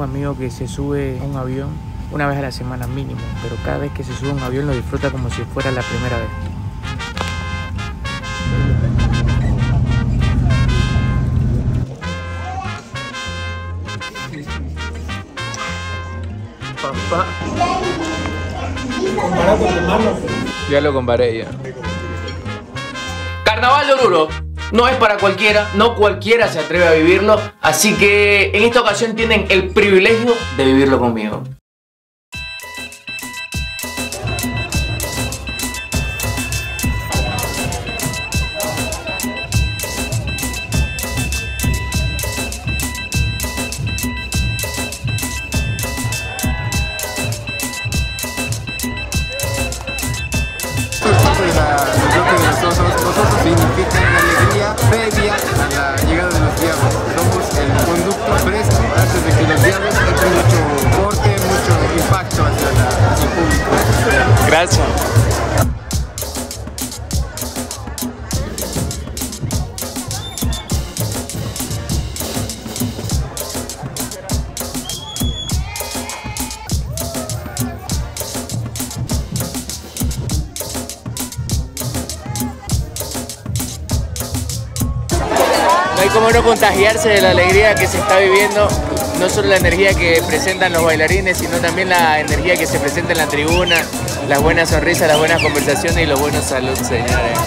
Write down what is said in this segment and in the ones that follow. un amigo que se sube a un avión una vez a la semana mínimo, pero cada vez que se sube a un avión lo disfruta como si fuera la primera vez. Papá. Comparado con tu mano. Ya lo comparé ya. Carnaval de Oruro. No es para cualquiera, no cualquiera se atreve a vivirlo, así que en esta ocasión tienen el privilegio de vivirlo conmigo. Nosotros significa la alegría previa a la llegada de los diablos. Somos el conducto fresco antes de que los diablos tengan mucho corte, mucho impacto hacia el público. Gracias. No hay como no contagiarse de la alegría que se está viviendo, no solo la energía que presentan los bailarines, sino también la energía que se presenta en la tribuna, las buenas sonrisas, las buenas conversaciones y los buenos saludos, señores.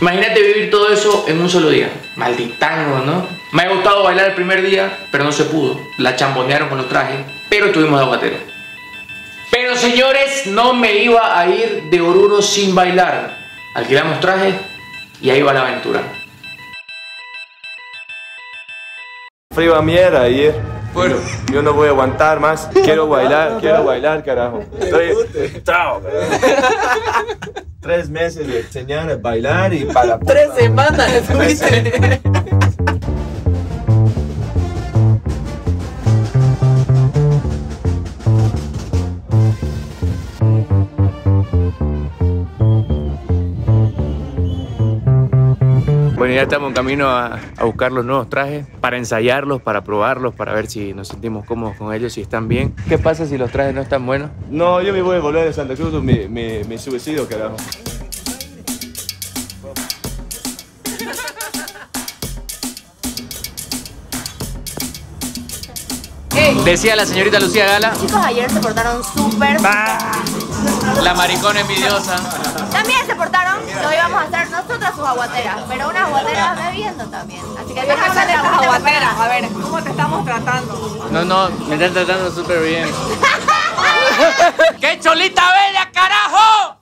Imagínate vivir todo eso en un solo día. Malditango, ¿no? Me ha gustado bailar el primer día, pero no se pudo. La chambonearon con los trajes, pero estuvimos de aguatero. Pero señores, no me iba a ir de Oruro sin bailar. Alquilamos trajes y ahí va la aventura. Frío a mierda ayer. Bueno, yo no voy a aguantar más. Quiero bailar, carajo. Chao, carajo. 3 meses de enseñar a bailar y para... 3 semanas estuviste. Bueno, ya estamos en camino a buscar los nuevos trajes para ensayarlos, para probarlos, para ver si nos sentimos cómodos con ellos, si están bien. ¿Qué pasa si los trajes no están buenos? No, yo me voy a volver de Santa Cruz, me suicido, carajo. Hey. Decía la señorita Lucía Gala. Chicos, ayer se portaron súper. La maricona envidiosa. También se portaron, lo íbamos a hacer nosotras sus aguateras, pero unas aguateras bebiendo también. Así que hay que hacer las aguateras, a ver, ¿cómo te estamos tratando? No, me están tratando súper bien. ¡Qué cholita bella, carajo!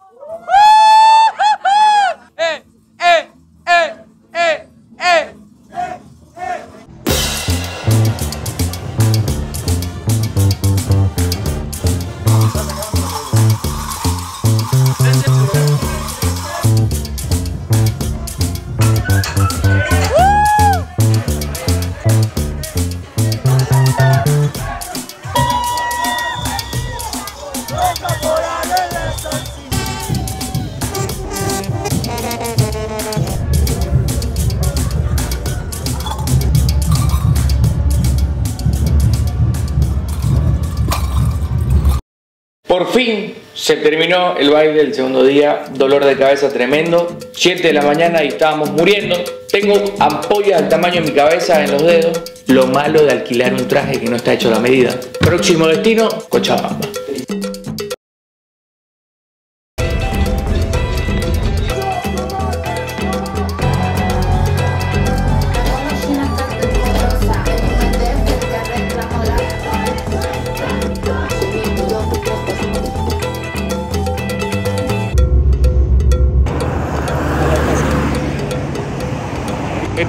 Por fin se terminó el baile del segundo día, dolor de cabeza tremendo, 7 de la mañana y estábamos muriendo. Tengo ampollas del tamaño de mi cabeza en los dedos. Lo malo de alquilar un traje que no está hecho a la medida. Próximo destino, Cochabamba.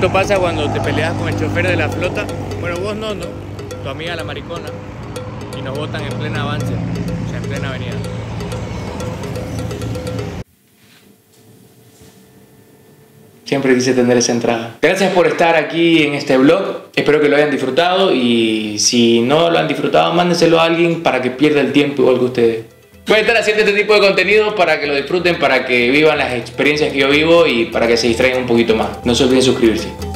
Esto pasa cuando te peleas con el chofer de la flota. Bueno, vos no, tu amiga la maricona. Y nos botan en plena avance, o sea, en plena avenida. Siempre quise tener esa entrada. Gracias por estar aquí en este vlog. Espero que lo hayan disfrutado y si no lo han disfrutado, mándenselo a alguien para que pierda el tiempo igual que ustedes. Voy a estar haciendo este tipo de contenido para que lo disfruten, para que vivan las experiencias que yo vivo y para que se distraigan un poquito más. No se olviden suscribirse.